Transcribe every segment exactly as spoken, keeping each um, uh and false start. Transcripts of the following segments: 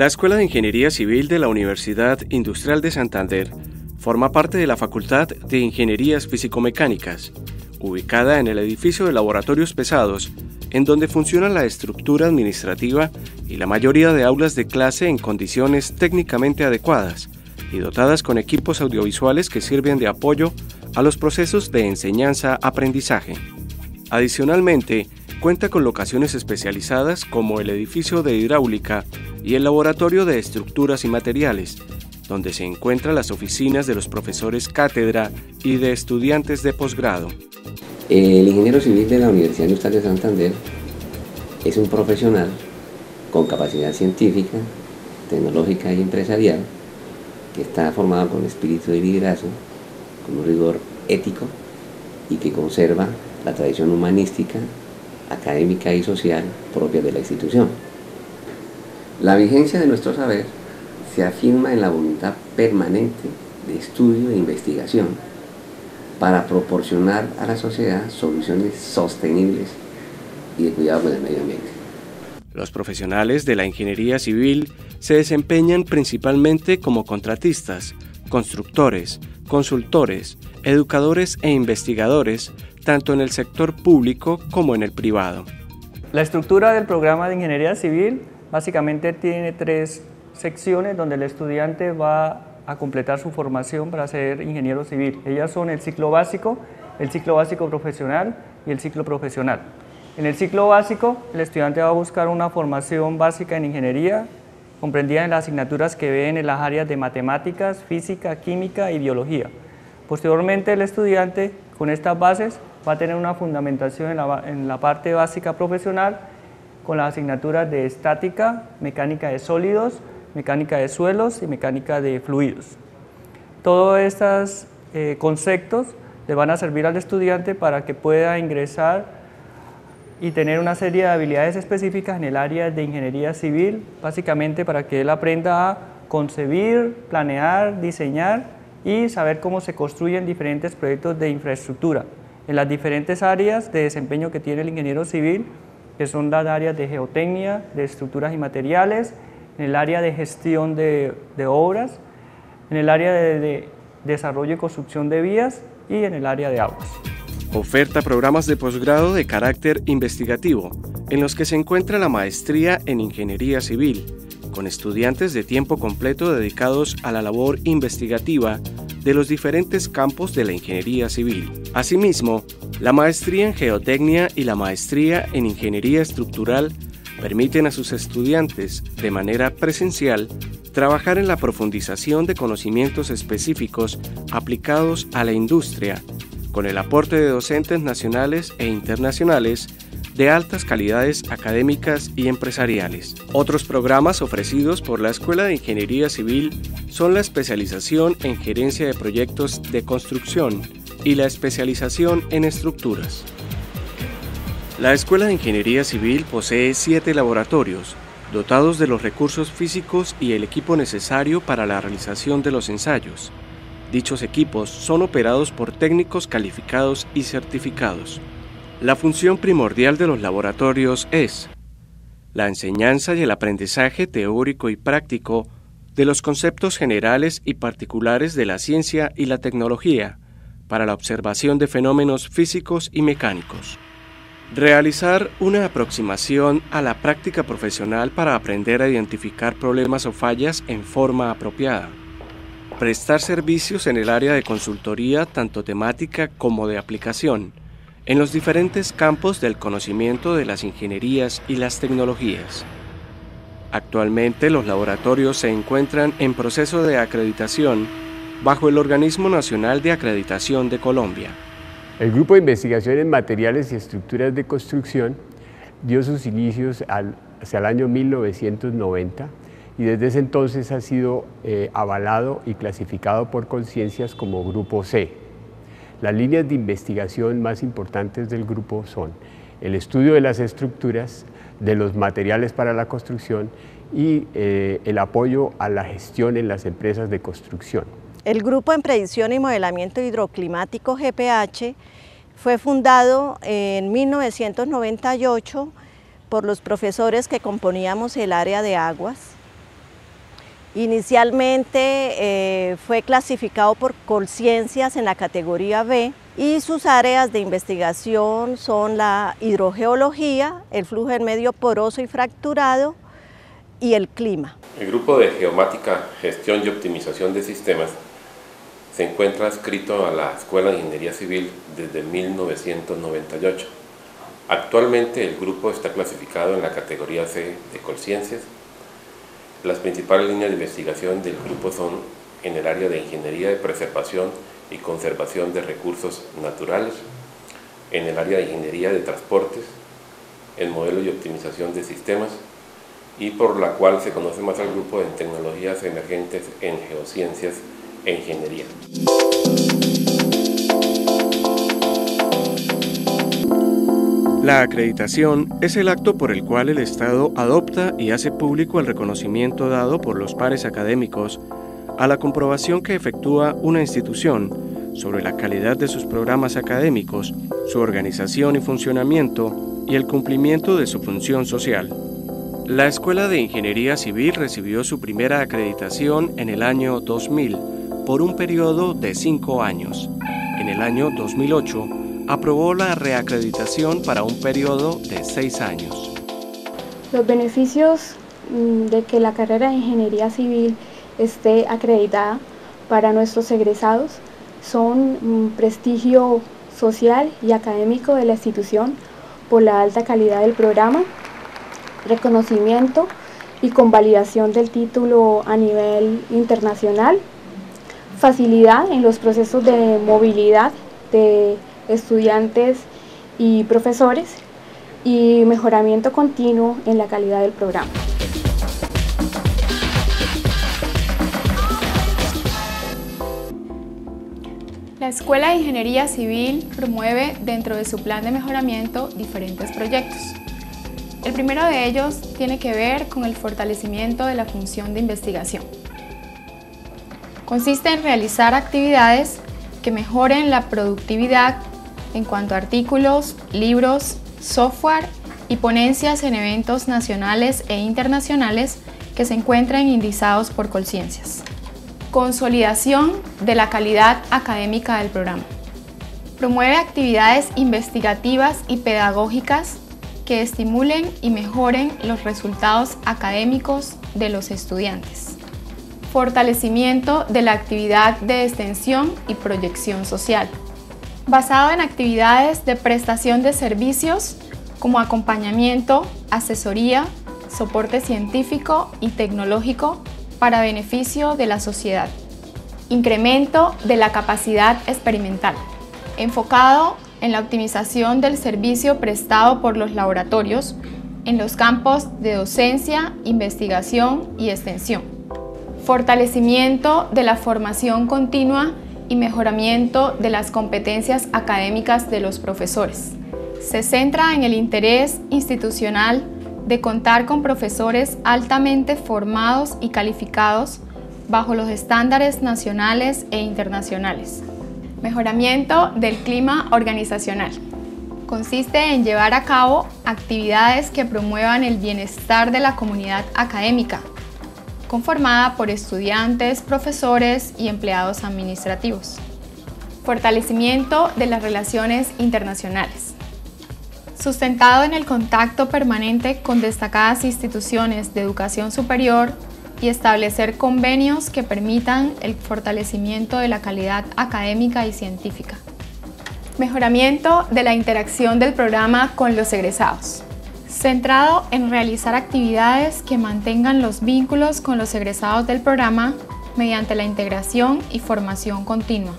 La Escuela de Ingeniería Civil de la Universidad Industrial de Santander forma parte de la Facultad de Ingenierías Físico-Mecánicas, ubicada en el edificio de laboratorios pesados, en donde funciona la estructura administrativa y la mayoría de aulas de clase en condiciones técnicamente adecuadas y dotadas con equipos audiovisuales que sirven de apoyo a los procesos de enseñanza-aprendizaje. Adicionalmente, cuenta con locaciones especializadas como el edificio de hidráulica y el laboratorio de estructuras y materiales, donde se encuentran las oficinas de los profesores cátedra y de estudiantes de posgrado. El ingeniero civil de la Universidad Industrial de Santander es un profesional con capacidad científica, tecnológica y empresarial que está formado con espíritu de liderazgo, con un rigor ético y que conserva la tradición humanística, académica y social propia de la institución. La vigencia de nuestro saber se afirma en la voluntad permanente de estudio e investigación para proporcionar a la sociedad soluciones sostenibles y de cuidado con el medio ambiente. Los profesionales de la ingeniería civil se desempeñan principalmente como contratistas, constructores, consultores, educadores e investigadores, tanto en el sector público como en el privado. La estructura del programa de ingeniería civil básicamente tiene tres secciones donde el estudiante va a a completar su formación para ser ingeniero civil. Ellas son el ciclo básico, el ciclo básico profesional y el ciclo profesional. En el ciclo básico, el estudiante va a buscar una formación básica en ingeniería, comprendida en las asignaturas que ven en las áreas de matemáticas, física, química y biología. Posteriormente, el estudiante, con estas bases, va a tener una fundamentación en la, en la parte básica profesional, con las asignaturas de estática, mecánica de sólidos, mecánica de suelos y mecánica de fluidos. Todos estos eh, conceptos le van a servir al estudiante para que pueda ingresar y tener una serie de habilidades específicas en el área de ingeniería civil, básicamente para que él aprenda a concebir, planear, diseñar y saber cómo se construyen diferentes proyectos de infraestructura en las diferentes áreas de desempeño que tiene el ingeniero civil, que son las áreas de geotecnia, de estructuras y materiales, en el área de gestión de, de obras, en el área de, de desarrollo y construcción de vías y en el área de aguas. Oferta programas de posgrado de carácter investigativo, en los que se encuentra la maestría en ingeniería civil, con estudiantes de tiempo completo dedicados a la labor investigativa de los diferentes campos de la ingeniería civil. Asimismo, la maestría en geotecnia y la maestría en ingeniería estructural permiten a sus estudiantes, de manera presencial, trabajar en la profundización de conocimientos específicos aplicados a la industria, con el aporte de docentes nacionales e internacionales de altas calidades académicas y empresariales. Otros programas ofrecidos por la Escuela de Ingeniería Civil son la especialización en gerencia de proyectos de construcción y la especialización en estructuras. La Escuela de Ingeniería Civil posee siete laboratorios, dotados de los recursos físicos y el equipo necesario para la realización de los ensayos. Dichos equipos son operados por técnicos calificados y certificados. La función primordial de los laboratorios es la enseñanza y el aprendizaje teórico y práctico de los conceptos generales y particulares de la ciencia y la tecnología para la observación de fenómenos físicos y mecánicos. Realizar una aproximación a la práctica profesional para aprender a identificar problemas o fallas en forma apropiada. Prestar servicios en el área de consultoría tanto temática como de aplicación, en los diferentes campos del conocimiento de las ingenierías y las tecnologías. Actualmente los laboratorios se encuentran en proceso de acreditación bajo el Organismo Nacional de Acreditación de Colombia. El Grupo de Investigación en Materiales y Estructuras de Construcción dio sus inicios al, hacia el año mil novecientos noventa y desde ese entonces ha sido eh, avalado y clasificado por Colciencias como Grupo C. Las líneas de investigación más importantes del grupo son el estudio de las estructuras, de los materiales para la construcción y eh, el apoyo a la gestión en las empresas de construcción. El Grupo en Predicción y Modelamiento Hidroclimático, G P H, fue fundado en mil novecientos noventa y ocho por los profesores que componíamos el área de aguas Inicialmente eh, fue clasificado por Colciencias en la categoría B y sus áreas de investigación son la hidrogeología, el flujo en medio poroso y fracturado y el clima. El Grupo de Geomática, Gestión y Optimización de Sistemas se encuentra adscrito a la Escuela de Ingeniería Civil desde mil novecientos noventa y ocho. Actualmente el grupo está clasificado en la categoría C de Colciencias. Las principales líneas de investigación del grupo son en el área de Ingeniería de Preservación y Conservación de Recursos Naturales, en el área de Ingeniería de Transportes, en Modelo y Optimización de Sistemas, y por la cual se conoce más al grupo en Tecnologías Emergentes en Geociencias e Ingeniería. La acreditación es el acto por el cual el Estado adopta y hace público el reconocimiento dado por los pares académicos a la comprobación que efectúa una institución sobre la calidad de sus programas académicos, su organización y funcionamiento y el cumplimiento de su función social. La Escuela de Ingeniería Civil recibió su primera acreditación en el año dos mil por un periodo de cinco años. En el año dos mil ocho, aprobó la reacreditación para un periodo de seis años. Los beneficios de que la carrera de Ingeniería Civil esté acreditada para nuestros egresados son un prestigio social y académico de la institución por la alta calidad del programa, reconocimiento y convalidación del título a nivel internacional, facilidad en los procesos de movilidad de estudiantes y profesores y mejoramiento continuo en la calidad del programa. La Escuela de Ingeniería Civil promueve dentro de su plan de mejoramiento diferentes proyectos. El primero de ellos tiene que ver con el fortalecimiento de la función de investigación. Consiste en realizar actividades que mejoren la productividad en cuanto a artículos, libros, software y ponencias en eventos nacionales e internacionales que se encuentren indizados por Colciencias. Consolidación de la calidad académica del programa. Promueve actividades investigativas y pedagógicas que estimulen y mejoren los resultados académicos de los estudiantes. Fortalecimiento de la actividad de extensión y proyección social. Basado en actividades de prestación de servicios como acompañamiento, asesoría, soporte científico y tecnológico para beneficio de la sociedad. Incremento de la capacidad experimental, enfocado en la optimización del servicio prestado por los laboratorios en los campos de docencia, investigación y extensión. Fortalecimiento de la formación continua y mejoramiento de las competencias académicas de los profesores. Se centra en el interés institucional de contar con profesores altamente formados y calificados bajo los estándares nacionales e internacionales. Mejoramiento del clima organizacional. Consiste en llevar a cabo actividades que promuevan el bienestar de la comunidad académica, conformada por estudiantes, profesores y empleados administrativos. Fortalecimiento de las relaciones internacionales. Sustentado en el contacto permanente con destacadas instituciones de educación superior y establecer convenios que permitan el fortalecimiento de la calidad académica y científica. Mejoramiento de la interacción del programa con los egresados. Centrado en realizar actividades que mantengan los vínculos con los egresados del programa mediante la integración y formación continua.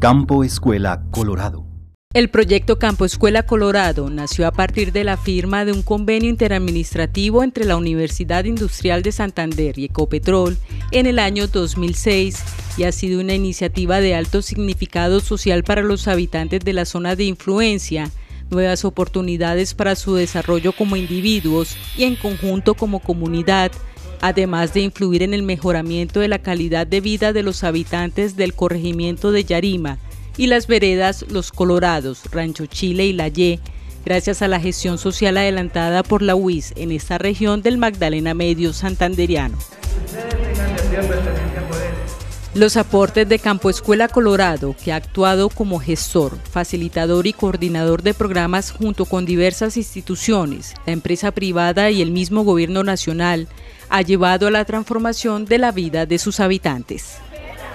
Campo Escuela Colorado. El proyecto Campo Escuela Colorado nació a partir de la firma de un convenio interadministrativo entre la Universidad Industrial de Santander y Ecopetrol en el año dos mil seis y ha sido una iniciativa de alto significado social para los habitantes de la zona de influencia, nuevas oportunidades para su desarrollo como individuos y en conjunto como comunidad, además de influir en el mejoramiento de la calidad de vida de los habitantes del corregimiento de Yarima y las veredas Los Colorados, Rancho Chile y La Ye, gracias a la gestión social adelantada por la U I S en esta región del Magdalena Medio Santanderiano. Los aportes de Campo Escuela Colorado, que ha actuado como gestor, facilitador y coordinador de programas junto con diversas instituciones, la empresa privada y el mismo gobierno nacional, ha llevado a la transformación de la vida de sus habitantes.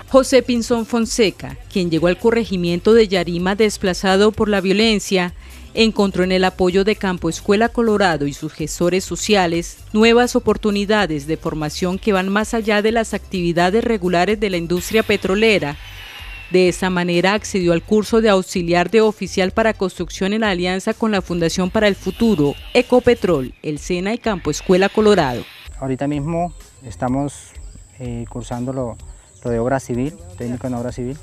José Pinzón Fonseca, quien llegó al corregimiento de Yarima desplazado por la violencia, encontró en el apoyo de Campo Escuela Colorado y sus gestores sociales nuevas oportunidades de formación que van más allá de las actividades regulares de la industria petrolera. De esa manera accedió al curso de auxiliar de oficial para construcción en alianza con la Fundación para el Futuro, Ecopetrol, el SENA y Campo Escuela Colorado. Ahorita mismo estamos eh, cursando lo de obra civil, técnico en obra civil,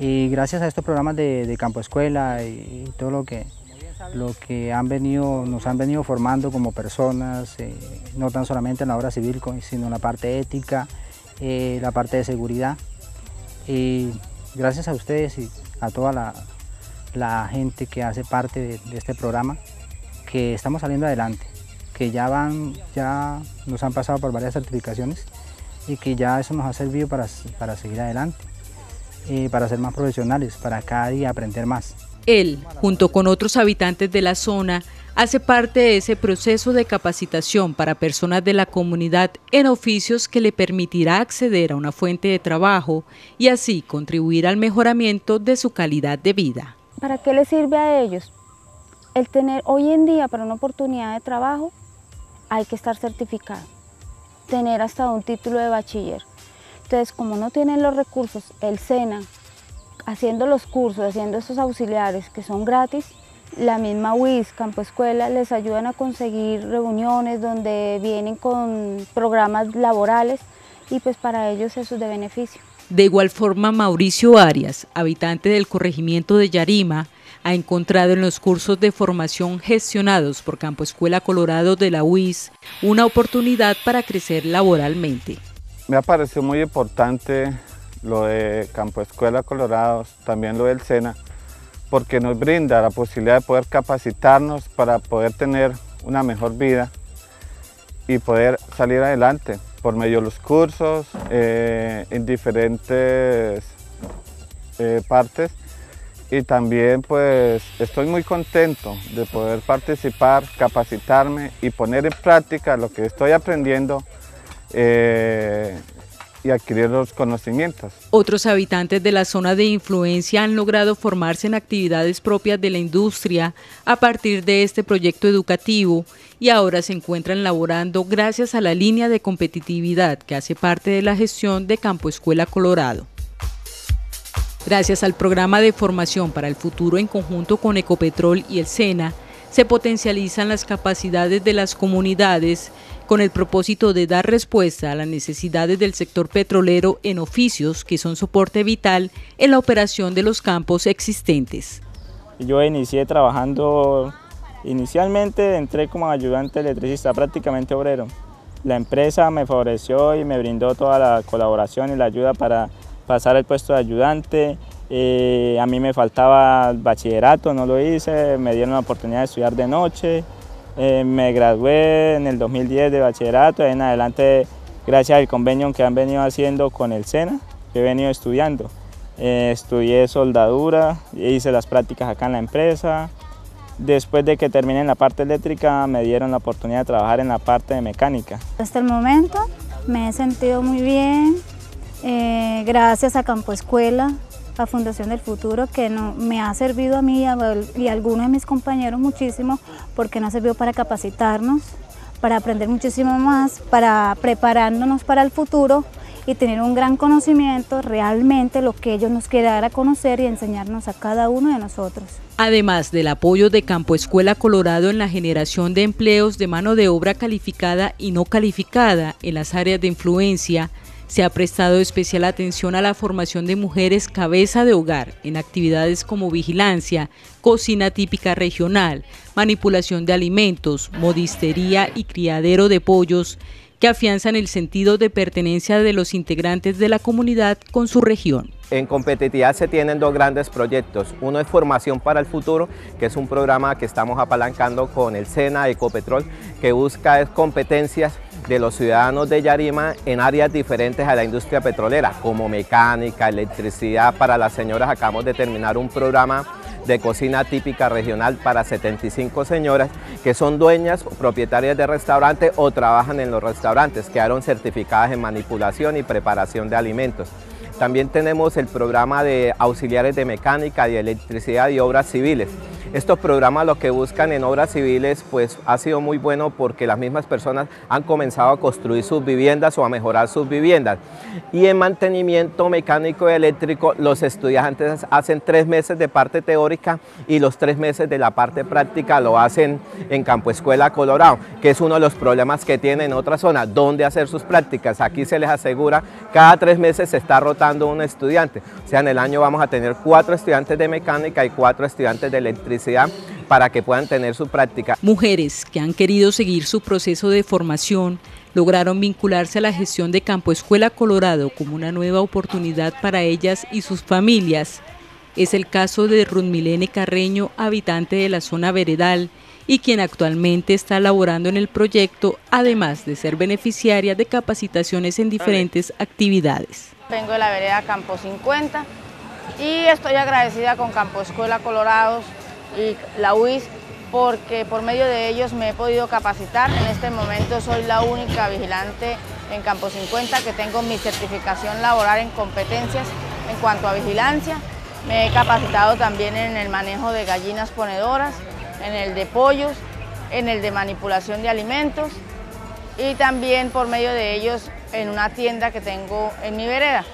y gracias a estos programas de, de Campo Escuela y, y todo lo que, lo que han venido, nos han venido formando como personas, eh, no tan solamente en la obra civil, sino en la parte ética, eh, la parte de seguridad, y gracias a ustedes y a toda la, la gente que hace parte de, de este programa, que estamos saliendo adelante, que ya, van, ya nos han pasado por varias certificaciones, y que ya eso nos ha servido para, para seguir adelante, eh, para ser más profesionales, para cada día aprender más. Él, junto con otros habitantes de la zona, hace parte de ese proceso de capacitación para personas de la comunidad en oficios que le permitirá acceder a una fuente de trabajo y así contribuir al mejoramiento de su calidad de vida. ¿Para qué les sirve a ellos? El tener hoy en día para una oportunidad de trabajo hay que estar certificado, tener hasta un título de bachiller. Entonces, como no tienen los recursos, el SENA, haciendo los cursos, haciendo esos auxiliares que son gratis, la misma U I S, Campo Escuela, les ayudan a conseguir reuniones donde vienen con programas laborales y pues para ellos eso es de beneficio. De igual forma, Mauricio Arias, habitante del corregimiento de Yarima, ha encontrado en los cursos de formación gestionados por Campo Escuela Colorado de la U I S una oportunidad para crecer laboralmente. Me ha parecido muy importante lo de Campo Escuela Colorado, también lo del SENA, porque nos brinda la posibilidad de poder capacitarnos para poder tener una mejor vida y poder salir adelante por medio de los cursos eh, en diferentes eh, partes. Y también pues estoy muy contento de poder participar, capacitarme y poner en práctica lo que estoy aprendiendo eh, y adquirir los conocimientos. Otros habitantes de la zona de influencia han logrado formarse en actividades propias de la industria a partir de este proyecto educativo y ahora se encuentran laborando gracias a la línea de competitividad que hace parte de la gestión de Campo Escuela Colorado. Gracias al programa de formación para el futuro en conjunto con Ecopetrol y el SENA, se potencializan las capacidades de las comunidades con el propósito de dar respuesta a las necesidades del sector petrolero en oficios que son soporte vital en la operación de los campos existentes. Yo inicié trabajando, inicialmente entré como ayudante electricista, prácticamente obrero. La empresa me favoreció y me brindó toda la colaboración y la ayuda para pasar el puesto de ayudante. Eh, a mí me faltaba bachillerato, no lo hice, me dieron la oportunidad de estudiar de noche, eh, me gradué en el dos mil diez de bachillerato, en adelante gracias al convenio que han venido haciendo con el SENA, he venido estudiando, eh, estudié soldadura, hice las prácticas acá en la empresa, después de que terminé en la parte eléctrica me dieron la oportunidad de trabajar en la parte de mecánica. Hasta el momento me he sentido muy bien. Eh, gracias a Campo Escuela, a Fundación del Futuro, que no, me ha servido a mí y a, y a algunos de mis compañeros muchísimo, porque nos ha servido para capacitarnos, para aprender muchísimo más, para preparándonos para el futuro y tener un gran conocimiento, realmente lo que ellos nos quedara conocer y enseñarnos a cada uno de nosotros. Además del apoyo de Campo Escuela Colorado en la generación de empleos de mano de obra calificada y no calificada en las áreas de influencia, se ha prestado especial atención a la formación de mujeres cabeza de hogar en actividades como vigilancia, cocina típica regional, manipulación de alimentos, modistería y criadero de pollos, que afianzan el sentido de pertenencia de los integrantes de la comunidad con su región. En competitividad se tienen dos grandes proyectos. Uno es Formación para el Futuro, que es un programa que estamos apalancando con el SENA, Ecopetrol, que busca competencias de los ciudadanos de Yarima en áreas diferentes a la industria petrolera, como mecánica, electricidad. Para las señoras acabamos de terminar un programa de cocina típica regional para setenta y cinco señoras que son dueñas o propietarias de restaurantes o trabajan en los restaurantes, quedaron certificadas en manipulación y preparación de alimentos. También tenemos el programa de auxiliares de mecánica, de electricidad y obras civiles. Estos programas lo que buscan en obras civiles pues ha sido muy bueno porque las mismas personas han comenzado a construir sus viviendas o a mejorar sus viviendas. Y en mantenimiento mecánico y eléctrico los estudiantes hacen tres meses de parte teórica y los tres meses de la parte práctica lo hacen en Campo Escuela Colorado, que es uno de los problemas que tienen en otra zona, dónde hacer sus prácticas. Aquí se les asegura, cada tres meses se está rotando un estudiante. O sea, en el año vamos a tener cuatro estudiantes de mecánica y cuatro estudiantes de electricidad para que puedan tener su práctica. Mujeres que han querido seguir su proceso de formación lograron vincularse a la gestión de Campo Escuela Colorado como una nueva oportunidad para ellas y sus familias. Es el caso de Ruth Milene Carreño, habitante de la zona veredal y quien actualmente está laborando en el proyecto, además de ser beneficiaria de capacitaciones en diferentes actividades. Vengo de la vereda Campo cincuenta y estoy agradecida con Campo Escuela Colorado y la U I S, porque por medio de ellos me he podido capacitar. En este momento soy la única vigilante en Campo cincuenta que tengo mi certificación laboral en competencias en cuanto a vigilancia. Me he capacitado también en el manejo de gallinas ponedoras, en el de pollos, en el de manipulación de alimentos y también por medio de ellos en una tienda que tengo en mi vereda.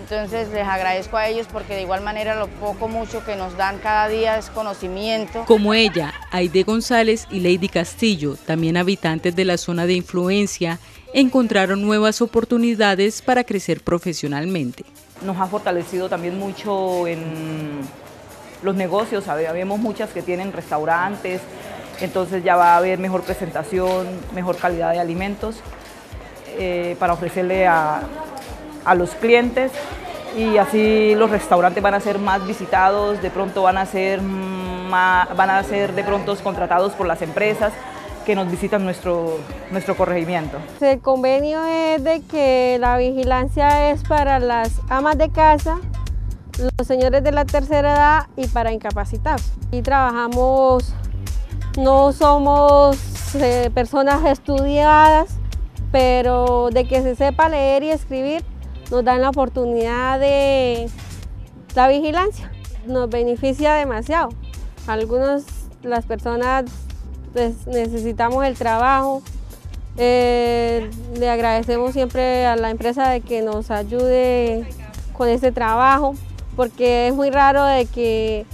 Entonces les agradezco a ellos porque de igual manera lo poco mucho que nos dan cada día es conocimiento. Como ella, Aide González y Lady Castillo, también habitantes de la zona de influencia, encontraron nuevas oportunidades para crecer profesionalmente. Nos ha fortalecido también mucho en los negocios, sabemos muchas que tienen restaurantes, entonces ya va a haber mejor presentación, mejor calidad de alimentos eh, para ofrecerle a... a los clientes, y así los restaurantes van a ser más visitados, de pronto van a ser, más, van a ser de pronto contratados por las empresas que nos visitan nuestro, nuestro corregimiento. El convenio es de que la vigilancia es para las amas de casa, los señores de la tercera edad y para incapacitados. Y trabajamos, no somos eh, personas estudiadas, pero de que se sepa leer y escribir, nos dan la oportunidad de la vigilancia. Nos beneficia demasiado. Algunas, las personas pues, necesitamos el trabajo. Eh, le agradecemos siempre a la empresa de que nos ayude con este trabajo, porque es muy raro de que,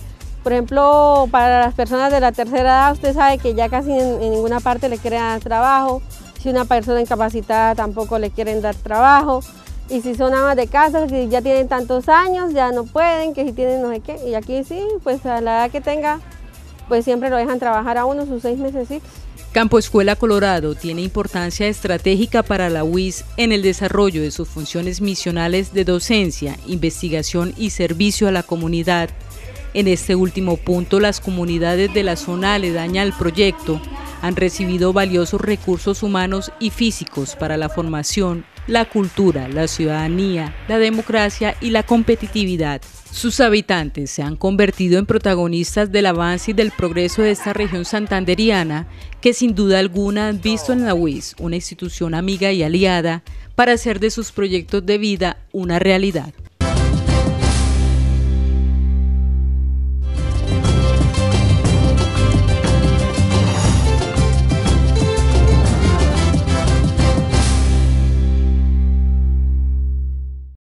por ejemplo, para las personas de la tercera edad, usted sabe que ya casi en, en ninguna parte le crean trabajo. Si una persona incapacitada tampoco le quieren dar trabajo. Y si son amas de casa, que ya tienen tantos años, ya no pueden, que si tienen no sé qué. Y aquí sí, pues a la edad que tenga, pues siempre lo dejan trabajar a uno sus seis mesecitos. Campo Escuela Colorado tiene importancia estratégica para la U I S en el desarrollo de sus funciones misionales de docencia, investigación y servicio a la comunidad. En este último punto, las comunidades de la zona aledaña al proyecto han recibido valiosos recursos humanos y físicos para la formación, la cultura, la ciudadanía, la democracia y la competitividad. Sus habitantes se han convertido en protagonistas del avance y del progreso de esta región santanderiana, que sin duda alguna han visto en la U I S una institución amiga y aliada para hacer de sus proyectos de vida una realidad.